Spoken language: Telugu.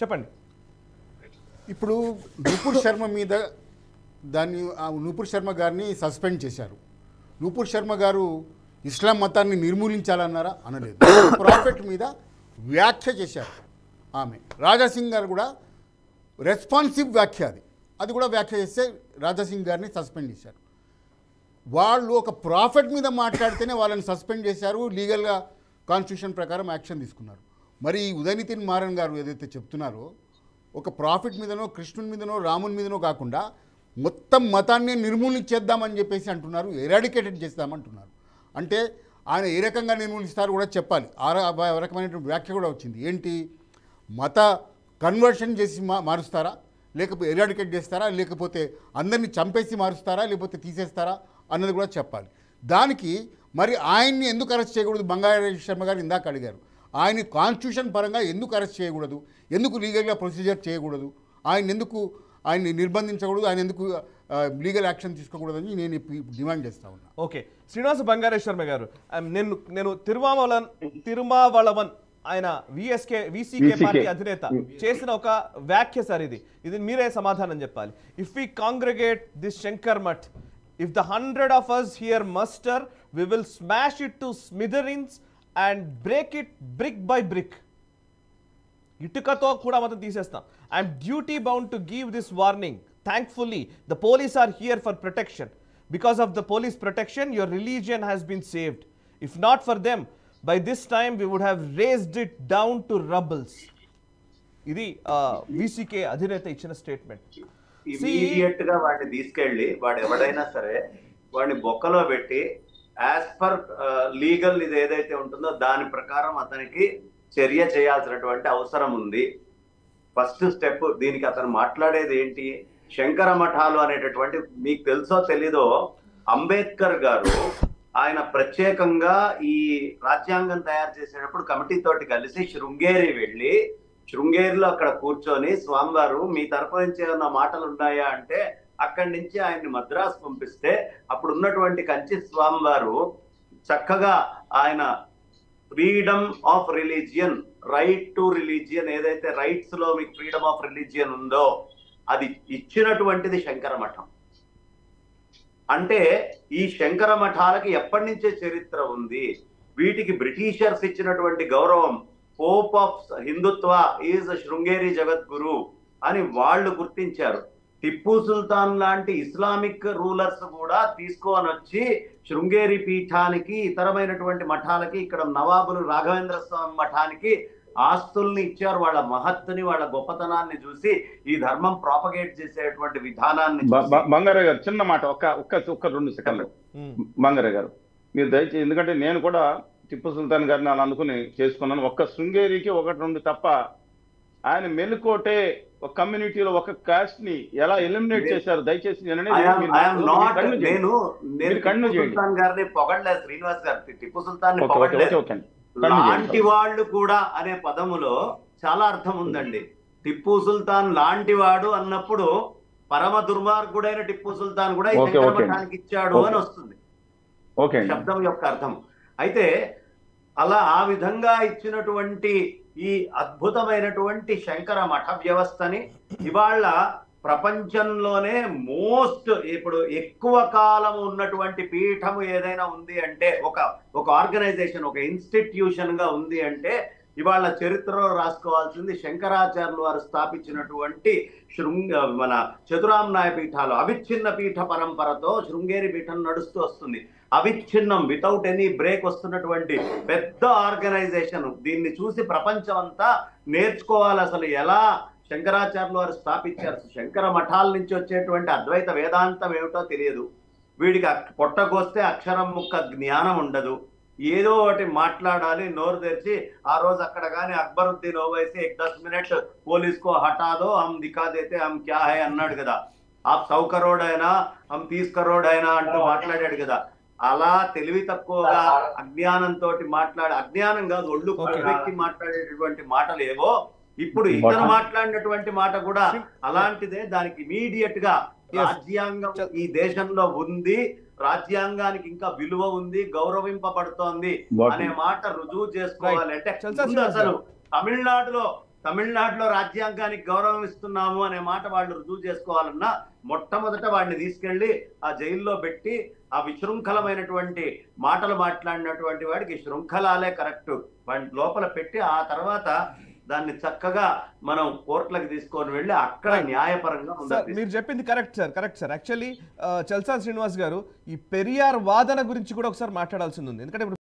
చెప్పండి. ఇప్పుడు నూపూర్ శర్మ మీద దాన్ని నూపూర్ శర్మ గారిని సస్పెండ్ చేశారు. నూపూర్ శర్మ గారు ఇస్లాం మతాన్ని నిర్మూలించాలన్నారా? అనలేదు. ప్రాఫెట్ మీద వ్యాఖ్య చేశారు ఆమె. రాజాసింగ్ గారు కూడా రెస్పాన్సివ్ వ్యాఖ్య, అది కూడా వ్యాఖ్య చేస్తే రాజాసింగ్ గారిని సస్పెండ్ చేశారు. వాళ్ళు ఒక ప్రాఫెట్ మీద మాట్లాడితేనే వాళ్ళని సస్పెండ్ చేశారు, లీగల్గా కాన్స్టిట్యూషన్ ప్రకారం యాక్షన్ తీసుకున్నారు. మరి ఉదయనితిన్ మారన్ గారు ఏదైతే చెప్తున్నారో, ఒక ప్రాఫిట్ మీదనో కృష్ణుని మీదనో రాముని మీదనో కాకుండా మొత్తం మతాన్ని నిర్మూలించేద్దామని చెప్పేసి అంటున్నారు, ఎరాడికేటెడ్ చేస్తామంటున్నారు. అంటే ఆయన ఏ రకంగా నిర్మూలిస్తారో కూడా చెప్పాలి. ఆ రకమైనటువంటి వ్యాఖ్య కూడా వచ్చింది. ఏంటి, మత కన్వర్షన్ చేసి మారుస్తారా, లేకపోతే ఎరాడికేట్ చేస్తారా, లేకపోతే అందరినీ చంపేసి మారుస్తారా, లేకపోతే తీసేస్తారా అన్నది కూడా చెప్పాలి. దానికి మరి ఆయన్ని ఎందుకు అరెస్ట్ చేయకూడదు? బంగారు శర్మ గారు ఇందాక అడిగారు, ఆయన కాన్స్టిట్యూషన్ పరంగా ఎందుకు అరెస్ట్ చేయకూడదు, ఎందుకు లీగల్గా ప్రొసీజర్ చేయకూడదు, ఆయన ఎందుకు ఆయన్ని నిర్బంధించకూడదు, ఆయన ఎందుకు లీగల్ యాక్షన్ తీసుకోకూడదని నేను డిమాండ్ చేస్తా ఉన్నా. ఓకే శ్రీనివాస బంగారేష్ శర్మ గారు, నేను తిరుమావళవన్ ఆయన VCK పార్టీ అధినేత చేసిన ఒక వ్యాఖ్య సార్, ఇది మీరే సమాధానం చెప్పాలి. If we congregate this Shankar Math, if the 100 of us here muster, we will smash it to smithereens and break it brick by brick. Itikato kuda matam teesestam. I am duty bound to give this warning. Thankfully, the police are here for protection. Because of the police protection, your religion has been saved. If not for them, by this time we would have razed it down to rubbles. Idi VCK adhineta ichina statement. Immediate గా వాడిని తీసుకెళ్ళి వాడు ఎవడైనా సరే వాడిని బొక్కలో పెట్టి యాజ్ పర్ లీగల్ ఇది ఏదైతే ఉంటుందో దాని ప్రకారం అతనికి చర్య చేయాల్సినటువంటి అవసరం ఉంది. ఫస్ట్ స్టెప్ దీనికి అతను మాట్లాడేది ఏంటి, శంకర మఠాలు అనేటటువంటి మీకు తెలుసో తెలీదో అంబేద్కర్ గారు ఆయన ప్రత్యేకంగా ఈ రాజ్యాంగం తయారు చేసేటప్పుడు కమిటీ తోటి కలిసి శృంగేరి వెళ్ళి శృంగేరిలో అక్కడ కూర్చొని స్వామివారు మీ తరపు నుంచి ఏమన్నా మాటలు ఉన్నాయా అంటే అక్కడి నుంచి ఆయన్ని మద్రాసు పంపిస్తే అప్పుడు ఉన్నటువంటి కంచి స్వామివారు చక్కగా ఆయన freedom of religion, right to religion ఏదైతే రైట్స్ లో మీకు ఫ్రీడమ్ ఆఫ్ రిలీజియన్ ఉందో అది ఇచ్చినటువంటిది శంకర మఠం. అంటే ఈ శంకర మఠాలకి ఎప్పటి నుంచే చరిత్ర ఉంది, వీటికి బ్రిటిషర్స్ ఇచ్చినటువంటి గౌరవం, Pope of Hindutva is Sringeri Jagadguru అని వాళ్ళు గుర్తించారు. టిప్పు సుల్తాన్ లాంటి ఇస్లామిక్ రూలర్స్ కూడా తీసుకొని వచ్చి శృంగేరి పీఠానికి, ఇతరమైనటువంటి మఠాలకి, ఇక్కడ నవాబులు రాఘవేంద్ర స్వామి మఠానికి ఆస్తుల్ని ఇచ్చారు. వాళ్ళ మహత్తుని వాళ్ళ గొప్పతనాన్ని చూసి ఈ ధర్మం ప్రాపగేట్ చేసేటువంటి విధానాన్ని. బంగారావు గారు చిన్న మాట, ఒక్క 2 సెకండ్లు బంగారావు గారు మీరు దయచేసి, ఎందుకంటే నేను కూడా టిప్పు సుల్తాన్ గారిని అలా అనుకుని చేసుకున్నాను. ఒక్క శృంగేరికి 1-2 తప్ప ఆయన మెలుకోటే ఒక కమ్యూనిటీలో ఒక కాస్ట్ ని ఎలా ఎలిమినేట్ చేశారు దయచేసి పొగడలేదు. శ్రీనివాస్ గారు టిప్పు సుల్తాన్ లాంటి వాళ్ళు కూడా అనే పదములో చాలా అర్థం ఉందండి. టిప్పు సుల్తాన్ లాంటి వాడు అన్నప్పుడు పరమ దుర్మార్గుడైన టిప్పు సుల్తాన్ కూడా మఠానికి ఇచ్చాడు అని వస్తుంది శబ్దం యొక్క అర్థం. అయితే అలా ఆ విధంగా ఇచ్చినటువంటి ఈ అద్భుతమైనటువంటి శంకర మఠ వ్యవస్థని ఇవాళ ప్రపంచంలోనే ఇప్పుడు ఎక్కువ కాలం ఉన్నటువంటి పీఠము ఏదైనా ఉంది అంటే, ఒక ఆర్గనైజేషన్, ఒక ఇన్స్టిట్యూషన్ గా ఉంది అంటే ఇవాళ చరిత్రలో రాసుకోవాల్సింది శంకరాచార్యులు వారు స్థాపించినటువంటి మన చతురామ్నాయ పీఠాలు. అవిచ్ఛిన్న పీఠ పరంపరతో శృంగేరి పీఠం నడుస్తూ వస్తుంది. అవిచ్ఛిన్నం, వితౌట్ ఎనీ బ్రేక్ వస్తున్నటువంటి పెద్ద ఆర్గనైజేషన్. దీన్ని చూసి ప్రపంచం అంతా నేర్చుకోవాలి, అసలు ఎలా శంకరాచార్యులు వారు స్థాపించారు, శంకర మఠాల నుంచి వచ్చేటువంటి అద్వైత వేదాంతం ఏమిటో తెలియదు, వీడికి పొట్టకొస్తే అక్షరం ముక్క జ్ఞానం ఉండదు, ఏదో ఒకటి మాట్లాడాలి నోరు తెరిచి. ఆ రోజు అక్కడ కానీ అక్బరుద్దీన్ ఓవైసీ 10 మినిట్స్ పోలీస్కో హఠాదో హమ్ దిఖాదైతే హమ్ క్యా హై అన్నాడు కదా, ఆ 100 కరోడైనా హమ్ 30 కరోడైనా అంటూ మాట్లాడాడు కదా. అలా తెలివి తక్కువగా అజ్ఞానంతో మాట్లాడే, అజ్ఞానం కాదు ఒళ్ళు వ్యక్తి మాట్లాడేటటువంటి మాటలు ఏవో ఇప్పుడు ఇతను మాట్లాడినటువంటి మాట కూడా అలాంటిదే. దానికి ఇమీడియట్ గా రాజ్యాంగం ఈ దేశంలో ఉంది, రాజ్యాంగానికి ఇంకా విలువ ఉంది, గౌరవింపబడుతోంది అనే మాట రుజువు చేసుకోవాలి. అంటే అసలు తమిళనాడులో తమిళనాడులో రాజ్యాంగానికి గౌరవం ఇస్తున్నాము అనే మాట వాళ్ళు రుజువు చేసుకోవాలన్నా మొట్టమొదట వాడిని తీసుకెళ్లి ఆ జైల్లో పెట్టి ఆ విశృంఖలమైనటువంటి మాటలు మాట్లాడినటువంటి వాడికి శృంఖలాలే కరెక్ట్ వాడిని లోపల పెట్టి ఆ తర్వాత దాన్ని చక్కగా మనం కోర్టులకు తీసుకొని వెళ్ళి అక్కడ న్యాయపరంగా ఉండాలి. మీరు చెప్పింది correct sir, correct sir. Actually చల్సా Srinivas గారు, ఈ పెరియార్ వాదన గురించి కూడా ఒకసారి మాట్లాడాల్సి ఉంది. ఎందుకంటే